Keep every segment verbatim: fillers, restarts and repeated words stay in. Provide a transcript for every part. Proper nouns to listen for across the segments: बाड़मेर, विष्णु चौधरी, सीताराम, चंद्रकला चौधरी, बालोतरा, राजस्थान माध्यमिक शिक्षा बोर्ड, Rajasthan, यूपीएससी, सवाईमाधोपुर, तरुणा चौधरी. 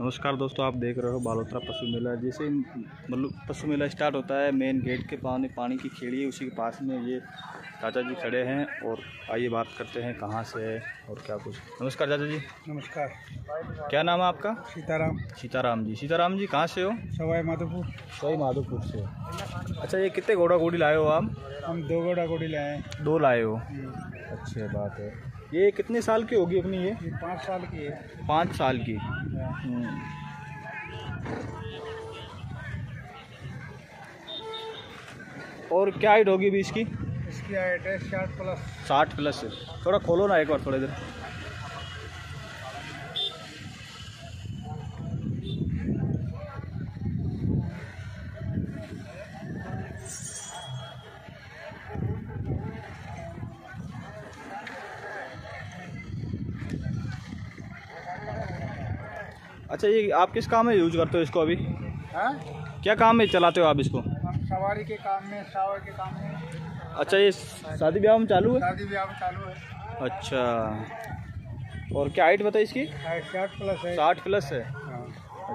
नमस्कार दोस्तों, आप देख रहे हो बालोतरा पशु मेला। जैसे मतलब पशु मेला स्टार्ट होता है, मेन गेट के पानी पानी की खेड़ी है, उसी के पास में ये चाचा जी खड़े हैं। और आइए बात करते हैं कहाँ से है और क्या कुछ। नमस्कार चाचा जी। नमस्कार। क्या नाम है आपका? सीताराम। सीताराम जी। सीताराम जी कहाँ से हो? सवाईमाधोपुर। सवाईमाधोपुर से। अच्छा, ये कितने घोड़ा घोड़ी लाए हो आप? हम दो घोड़ा घोड़ी लाए हैं। दो लाए हो, अच्छी बात है। ये कितने साल की होगी अपनी? ये पाँच साल की है। पाँच साल की। और क्या हाइट होगी भी इसकी? इसकी हाइट है साठ प्लस। साठ प्लस है। थोड़ा खोलो ना एक बार, थोड़ा इधर। अच्छा, ये आप किस काम में यूज करते हो इसको अभी? हाँ? क्या काम में चलाते हो आप इसको? हम सवारी के काम में, सवारी के काम में। अच्छा, ये शादी ब्याह में चालू है? शादी ब्याह में चालू है। अच्छा, और क्या हाइट बताइए इसकी? हाइट साठ प्लस है। साठ प्लस है। हाँ।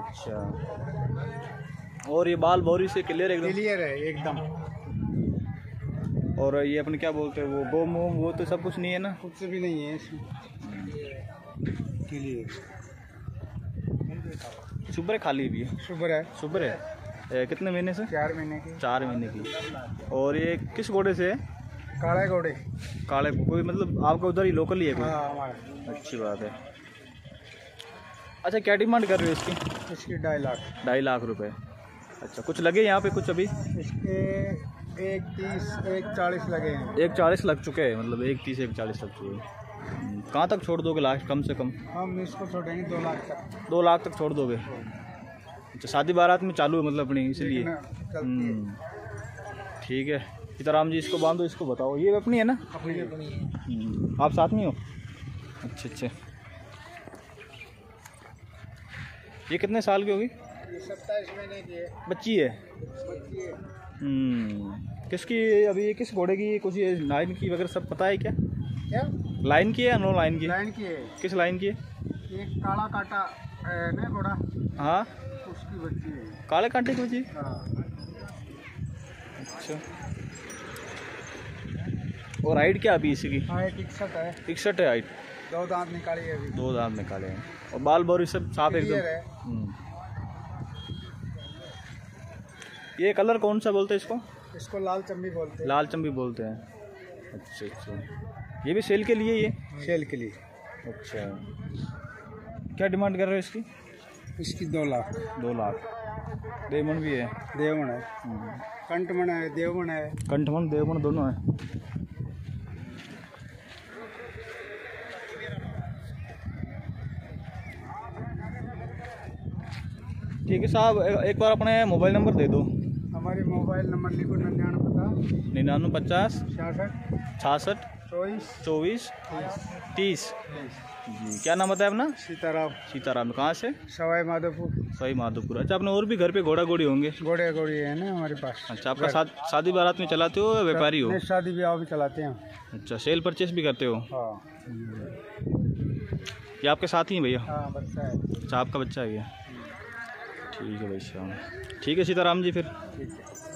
अच्छा, और ये बाल भौरी से क्लियर एकदम? क्लियर है एकदम। और ये अपने क्या बोलते हैं वो गोम वोम वो तो सब कुछ नहीं है ना? कुछ भी नहीं है इसमें, क्लियर। सुबह खाली भी है? सुबह है। सुबह है। कितने महीने से? चार महीने की। चार महीने की। और ये किस घोड़े से है? काले घोड़े। काले कोई मतलब आपका उधर ही लोकल ही है कोई? हाँ, हमारा। अच्छी बात है। अच्छा, क्या डिमांड कर रहे हो इसकी? इसकी ढाई लाख। ढाई लाख रुपए। अच्छा, कुछ लगे यहाँ पे कुछ अभी? इसके एक तीस एक चालीस लगे हैं। एक चालीस लग चुके हैं, मतलब एक तीस एक चालीस लग चुके हैं। कहाँ तक छोड़ दोगे लास्ट कम से कम? हम इसको छोड़ेंगे दो लाख तक। दो लाख तक छोड़ दोगे? अच्छा, शादी बारात में चालू है मतलब अपनी, इसलिए ठीक है। सीताराम जी इसको बांधो, इसको बताओ। ये अपनी है ना? अपनी है। आप साथ में हो? अच्छा अच्छा। ये कितने साल की होगी? सत्ताईस महीने की है। बच्ची है? बच्ची है। किसकी अभी? किस घोड़े की? कुछ लाइन की वगैरह सब पता है क्या? क्या लाइन की है या नो लाइन की? लाइन की है। किस लाइन की है? एक काला काटा है ना घोड़ा? हाँ, उसकी बच्ची है। काले कांटे की बच्ची? अच्छा। और हाइट क्या अभी इसकी? हाइट इकसठ है। इकसठ है हाइट। दो दांत निकाले हैं अभी। दो दांत निकाले हैं। और बाल बौरी सब साफ एकदम। ये कलर कौन सा बोलते हैं इसको? इसको लाल चंबी बोलते हैं। लाल चंबी बोलते हैं। अच्छा अच्छा। ये भी सेल के लिए? ये सेल के लिए। अच्छा, क्या डिमांड कर रहे हो इसकी? इसकी दो लाख। दो लाख। देवमन भी है? देवमन है। कंठमन है, देवमन है। कंठमन देवमन दोनों है। ठीक है साहब, एक बार अपने मोबाइल नंबर दे दो। हमारे मोबाइल नंबर लिखो। निन्यानवे पचास निन्यानवे पचास छियासठ छियासठ चौबीस तीस। जी, क्या नाम बताया अपना? सीताराम। सीताराम। कहाँ से? सवाईमाधोपुर। सवाईमाधोपुर। अच्छा, अपने और भी घर पे घोड़ा घोड़ी होंगे? घोड़े घोड़ी है ना हमारे पास। अच्छा, आपका शादी बारात में चलाते हो या व्यापारी हो? शादी ब्याह भी चलाते हैं। अच्छा, सेल परचेस भी करते हो? हाँ। ये आपके साथ ही है भैया? हाँ, बच्चा है। अच्छा, आपका बच्चा है। ठीक है भाई साहब। ठीक है सीताराम जी, फिर